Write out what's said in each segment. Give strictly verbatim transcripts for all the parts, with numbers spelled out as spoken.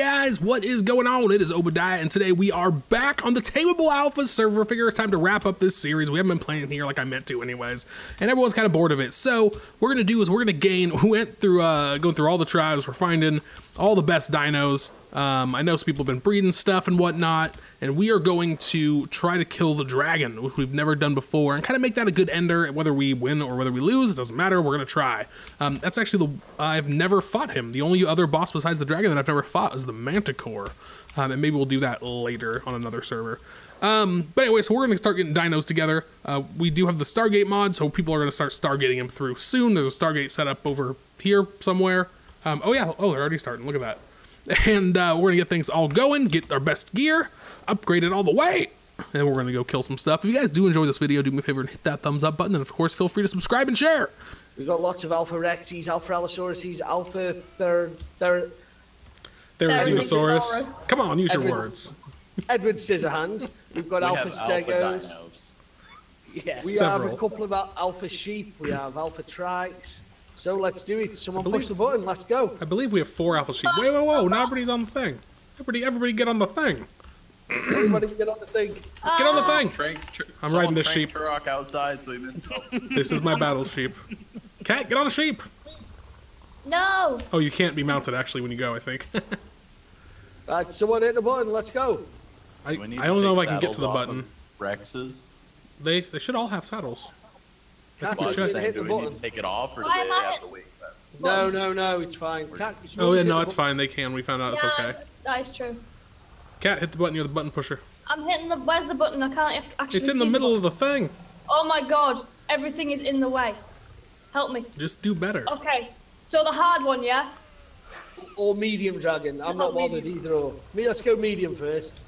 guys, what is going on? It is Obadiah, and today we are back on the Tamable Alpha server. Figure it's time to wrap up this series. We haven't been playing here like I meant to anyways, and everyone's kind of bored of it. So what we're gonna do is we're gonna gain, we went through, uh, going through all the tribes, we're finding all the best dinos. Um, I know some people have been breeding stuff and whatnot, and we are going to try to kill the dragon, which we've never done before, and kind of make that a good ender. And whether we win or whether we lose, it doesn't matter. We're gonna try. Um, that's actually the uh, I've never fought him. The only other boss besides the dragon that I've never fought is the Anticore, um, and maybe we'll do that later on another server. Um, but anyway, so we're going to start getting dinos together. Uh, we do have the Stargate mod, so people are going to start stargating them through soon. There's a Stargate set up over here somewhere. Um, oh yeah, oh, they're already starting, look at that. And uh, we're going to get things all going, get our best gear, upgrade it all the way, and we're going to go kill some stuff. If you guys do enjoy this video, do me a favor and hit that thumbs up button, and of course, feel free to subscribe and share. We've got lots of Alpha Rexes, Alpha Allosauruses, Alpha Thir... Thir... There is Zinosaurus. Come on, use Edward, your words. Edward Scissorhands. We've got we Alpha Stegos. Alpha yes. We Several. have a couple of Alpha Sheep. We have Alpha Trikes. So let's do it. Someone believe, push the button. Let's go. I believe we have four Alpha Sheep. Wait, whoa, whoa. Now everybody's on the thing. Everybody, everybody get on the thing. Everybody get on the thing. Uh, get on the thing. Trank, I'm riding this sheep. Turok outside, so we missed it. This is my battle sheep. Cat, get on the sheep. No! Oh, you can't be mounted, actually, when you go, I think. Alright, someone hit the button, let's go! I, do I don't know if I can get to the button. Rexes? They they should all have saddles. Cat, you saying, hit do the we button. Need to take it off, or do Why they have it? to wait? No, no, no, it's fine. Cat, oh, yeah, no, it's fine, they can, we found out yeah, it's okay. That is true. Cat, hit the button, you're the button pusher. I'm hitting the- where's the button? I can't actually It's in the middle of the thing! Oh my god, everything is in the way. Help me. Just do better. Okay. So the hard one, yeah? Or medium dragon. I'm not bothered either or. Me, let's go medium first.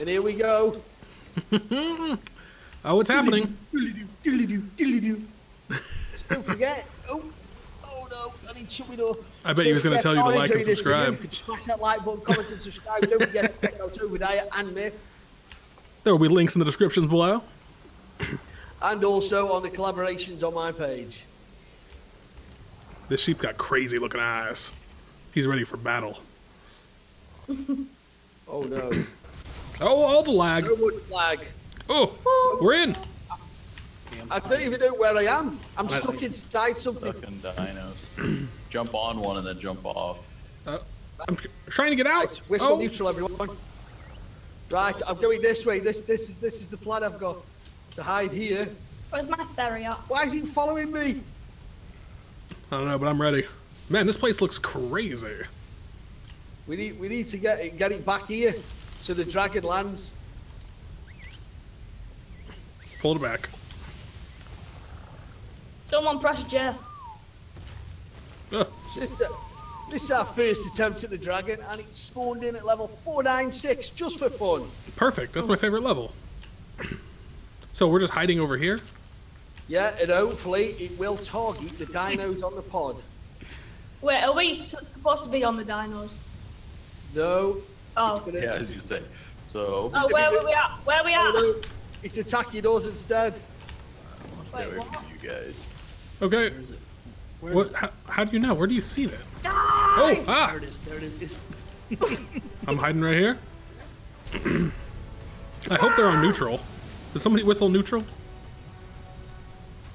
And here we go. Oh, what's happening? Don't forget. Oh, oh no, I need to shut my door. I bet he was going to tell you to like and subscribe. You can smash that like button, comment and subscribe. Don't forget to check out Toby Daya and Myth. There will be links in the descriptions below. And also on the collaborations on my page. This sheep got crazy looking eyes. He's ready for battle. Oh no. Oh, all the lag. So much lag. Oh, we're in. I don't even know where I am. I'm I stuck inside something. Stuck in dinos. Jump on one and then jump off. Uh, I'm trying to get out. Right, whistle oh. neutral, everyone. Right, I'm going this way. This, this, this is the plan I've got to hide here. Where's my ferry up? Why is he following me? I don't know, but I'm ready. Man, this place looks crazy. We need we need to get it, get it back here, so the dragon lands. Pull it back. Someone press J. Uh. This is our first attempt at the dragon, and it spawned in at level four ninety-six just for fun. Perfect. That's my favorite level. So we're just hiding over here. Yeah, and hopefully it will target the dinos on the pod. Wait, are we supposed to be on the dinos? No. Oh. Gonna... Yeah, as you say. So. Oh, where were we at? Where we at? Oh, no. It's attacking us instead. I must Wait, stay away what? from you guys. Okay. Where is it? Where is what? It? How, how do you know? Where do you see that? Die! Oh, ah! There it is. There it is. I'm hiding right here. I hope they're on neutral. Did somebody whistle neutral?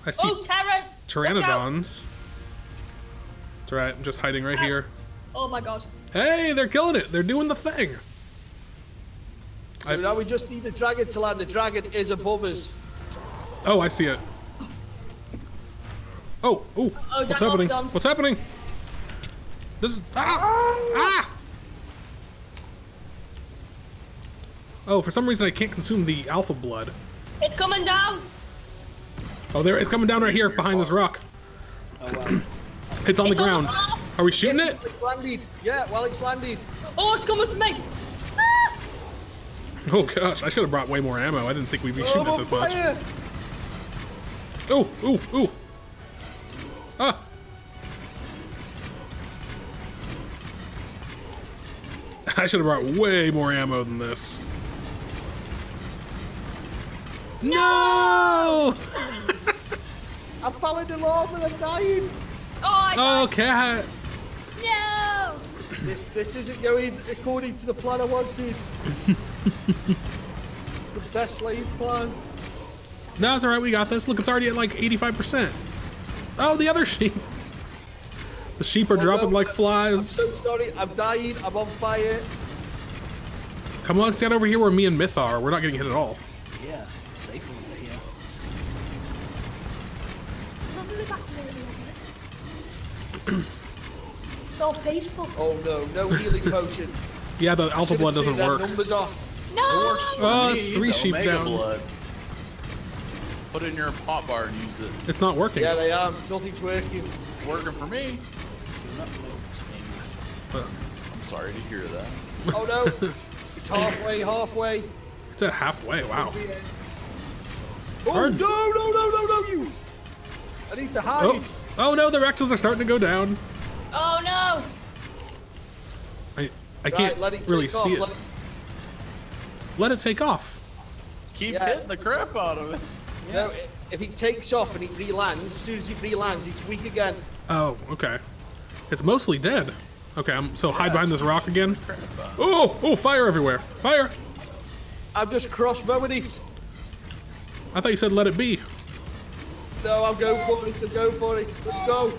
I see oh, terrors! Pteranodons. That's right, I'm just hiding right here. Oh my god. Hey, they're killing it! They're doing the thing! So I... now we just need the dragon to land. The dragon is above us. Oh, I see it. Oh, oh, Uh-oh, what's happening? Guns. What's happening? This is... Ah! Ah! Oh, for some reason I can't consume the alpha blood. It's coming down! Oh, there it's coming down right here behind this rock. Oh, wow. It's on the it's ground. On the Are we shooting yes, it? It's landed. Yeah, well, it's landed. Oh, it's coming for me. Ah! Oh, gosh. I should have brought way more ammo. I didn't think we'd be shooting oh, it this fire. much. Oh, oh, oh. Ah. I should have brought way more ammo than this. No! No! I'm following the law and I'm dying. Oh, I got okay. it. No! This this isn't going according to the plan I wanted. The best laid plan. No, it's all right. We got this. Look, it's already at like eighty-five percent. Oh, the other sheep. The sheep are oh, dropping no, like I'm, flies. I'm so sorry. I'm dying. I'm on fire. Come on, stand over here where me and Myth are. We're not getting hit at all. Yeah, safe over here. It's all peaceful. Oh no, no healing potion. Yeah, the alpha blood doesn't work. Numbers off. No. Oh, it's three the sheep down. Blood. Put it in your pot bar and use it. It's not working. Yeah, they are. Nothing's working. Working for me. I'm sorry to hear that. Oh no. It's halfway, halfway. It's at halfway, wow. Oh, Hard. no, no, no, no, no, you. I need to hide. Oh, oh no, the Rexes are starting to go down. Oh, no. I, I right, can't let it really off. see it. Let it... let it take off. Keep yeah. hitting the crap out of it. Yeah. No, if it takes off and it relands, as soon as it relands, it's weak again. Oh, okay. It's mostly dead. Okay, I'm so hide behind this rock again. Oh, oh, fire everywhere. Fire. I'm just crossbowing it. I thought you said let it be. No, I'm going for it. I'm going for it. Let's go.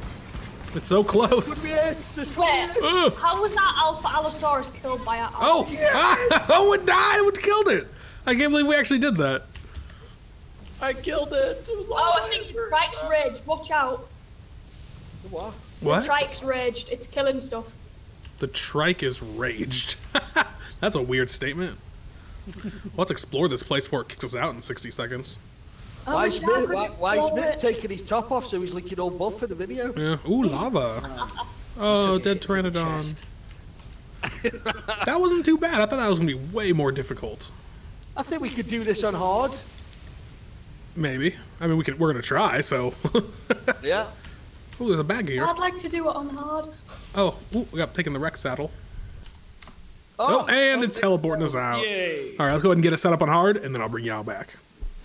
It's so close. This could be it. This could Wait, be it. How was that alpha allosaurus killed by an alpha? Oh, yes. ah, oh, it died. It killed it. I can't believe we actually did that. I killed it. it was oh, I think the trike's raged. Watch out. What? What? The trike's raged. It's killing stuff. The trike is raged. That's a weird statement. Well, let's explore this place before it kicks us out in sixty seconds. Oh, why is Smith, why, why is Smith taking his top off so he's looking all buff for the video? Yeah. Ooh, lava. Oh, dead pteranodon. That wasn't too bad. I thought that was going to be way more difficult. I think we could do this on hard. Maybe. I mean, we can, we're going to try, so. Yeah. Ooh, there's a bag here. I'd like to do it on hard. Oh, ooh, we got picking the wreck saddle. Oh, oh and it's teleporting us out. Yay. All right, let's go ahead and get it set up on hard, and then I'll bring y'all back.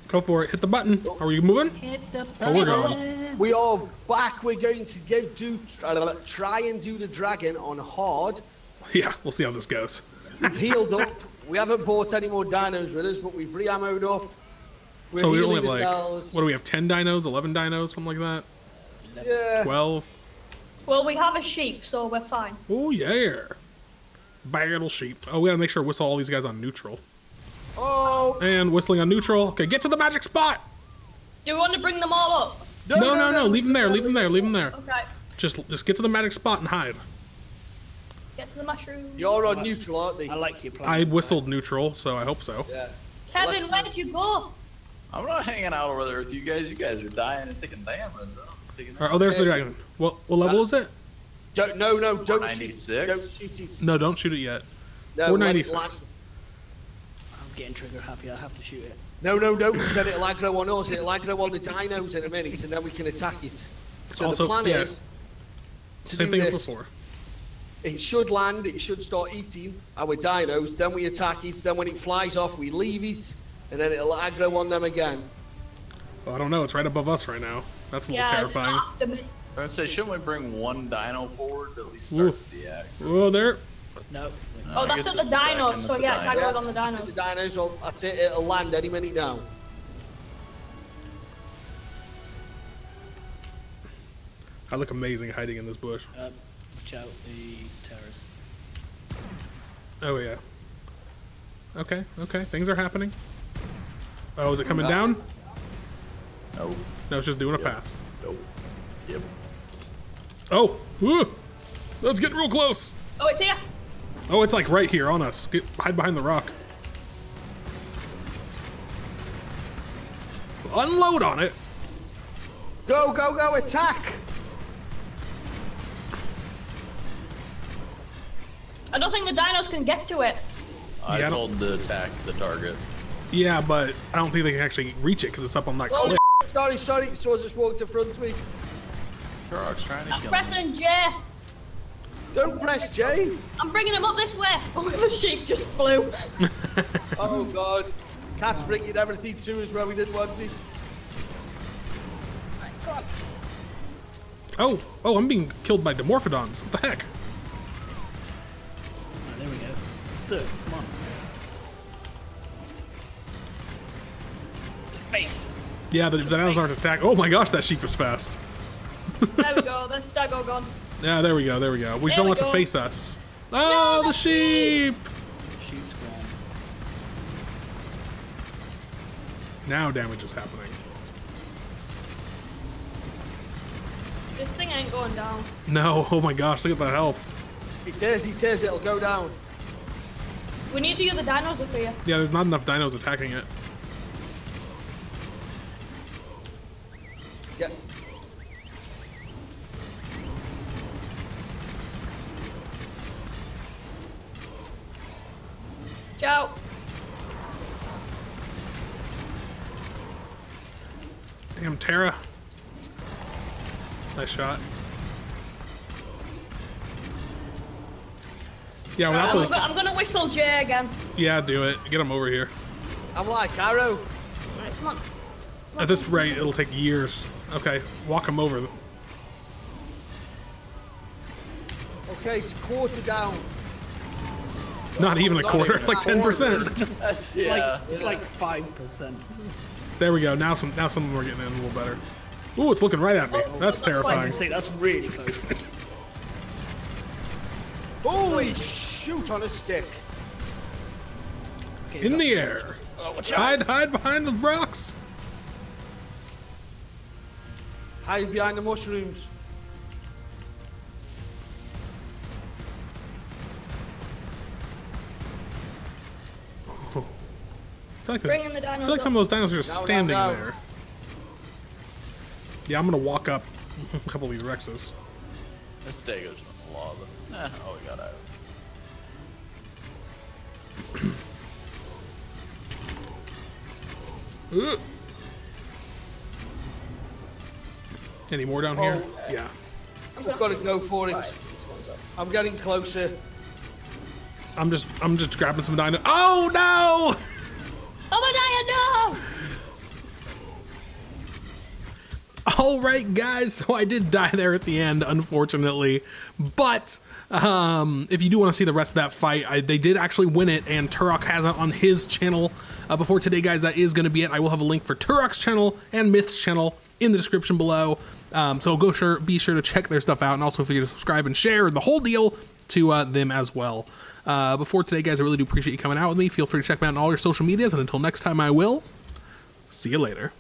Go for it. Hit the button. Are we moving? Hit the button. Oh, we're going. We are back. We're going to go do uh, try and do the dragon on hard. Yeah, we'll see how this goes. We've healed up. We haven't bought any more dinos with us, but we've re-ammoed up. We're so we only have ourselves. like, what do we have, ten dinos, eleven dinos, something like that? Yeah. twelve. Well, we have a sheep, so we're fine. Oh, yeah. Battle sheep. Oh, we gotta make sure to whistle all these guys on neutral. Oh. And whistling on neutral. Okay, get to the magic spot. Do we want to bring them all up? No, no, no. no, no. Leave them there. Leave them there. Leave them there. Okay. Just, just get to the magic spot and hide. Get to the mushroom. You're on neutral, aren't you? I like your plan. I whistled neutral, so I hope so. Yeah. Kevin, where did you go? I'm not hanging out over there with you guys. You guys are dying and taking damage. Right, oh, there's the dragon. What, what level uh, is it? Don't, no, no, don't shoot it. Don't shoot it. No, don't shoot it yet. No, four ninety-six. Getting trigger happy, I have to shoot it. No, no, no, set it like no one else, it like no one the dinos in a minute, and then we can attack it. So also, the plan yeah. is to Same do thing this. as before. It should land, it should start eating our dinos, then we attack it, then when it flies off, we leave it, and then it'll aggro on them again. Well, I don't know, it's right above us right now. That's a little yeah, terrifying. I was going to say, shouldn't we bring one dino forward to at least start Ooh. the act? Oh, there. No. Oh, I that's at the dinos, so yeah, attack yeah, on the dinos. It's the dinos, well, that's it, it'll land any minute now. I look amazing hiding in this bush. Um, watch out the terrors. Oh, yeah. Okay, okay, things are happening. Oh, is it coming no. down? No. No, it's just doing yep. a pass. Nope. Yep. Oh! Ooh. Let's get real close! Oh, it's here! Oh, it's like right here on us. Get, hide behind the rock. Unload on it. Go, go, go, attack! I don't think the dinos can get to it. I yeah, told I them to attack the target. Yeah, but I don't think they can actually reach it because it's up on that cliff. Oh, sorry, sorry. So I just walked in front of me. Turok's trying to I'm kill pressing me. J. Don't press J. I'm bringing him up this way. Oh, the sheep just flew. Oh, God. Cat's bringing everything to us where we didn't want it. Oh, oh, I'm being killed by Demorphodons. What the heck? third. Come on. Face. Yeah, the dinosaurs aren't attack. Oh my gosh, that sheep is fast. There we go. That's Dago gone. Yeah, there we go. There we go. We there don't we want go. to face us. Oh, no, the sheep! Sheep's gone. Now damage is happening. This thing ain't going down. No. Oh my gosh, look at the health. He says, he says it'll go down. We need to get the dinos up here. Yeah, there's not enough dinos attacking it. Yeah. Ciao. Damn, Terra. Nice shot. Yeah, without those... I'm gonna whistle Jay again. Yeah, do it. Get him over here. I'm like Arrow. Right, come on. Come on. At this rate, it'll take years. Okay, walk him over. Okay, it's a quarter down. Not even a quarter, like ten percent. It's like it's like five percent. There we go. Now some now some of them are getting in a little better. Ooh, it's looking right at me. Oh, that's terrifying. See, that's really close. Holy shoot on a stick! Okay, in the air. Oh, watch out. Hide, hide behind the rocks. Hide behind the mushrooms. I feel like, Bring the, in the dinos I feel like some of those dinos are just now, standing now, now. there. Yeah, I'm gonna walk up a couple of these Rexes. This day goes on the lava. Nah, oh, we got out. Any more down oh, here? Uh, yeah. I've got to go for it. Right, this one's up. I'm getting closer. I'm just, I'm just grabbing some dino. Oh no! Obadiah, no! Alright guys, so I did die there at the end, unfortunately, but um, if you do want to see the rest of that fight, I, they did actually win it, and Turok has it on his channel. Uh, before today, guys, that is going to be it. I will have a link for Turok's channel and Myth's channel in the description below, um, so go sure, be sure to check their stuff out, and also feel free to subscribe and share the whole deal to uh, them as well. Uh, before today, guys, I really do appreciate you coming out with me. Feel free to check me out on all your social medias, and until next time, I will see you later.